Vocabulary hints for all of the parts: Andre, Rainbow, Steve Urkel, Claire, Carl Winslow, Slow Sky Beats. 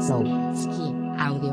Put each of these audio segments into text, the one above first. Slow Sky Audio.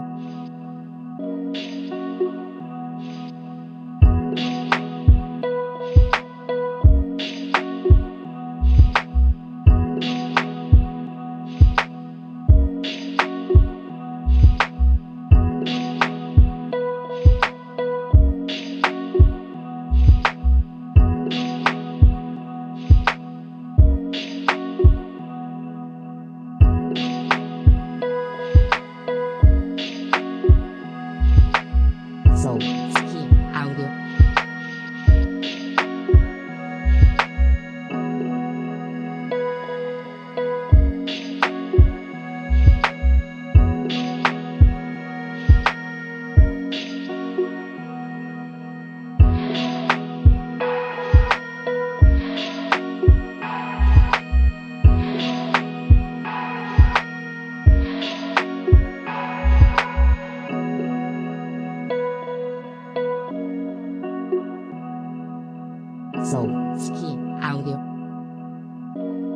Slow Sky Audio. Slow Sky Audio.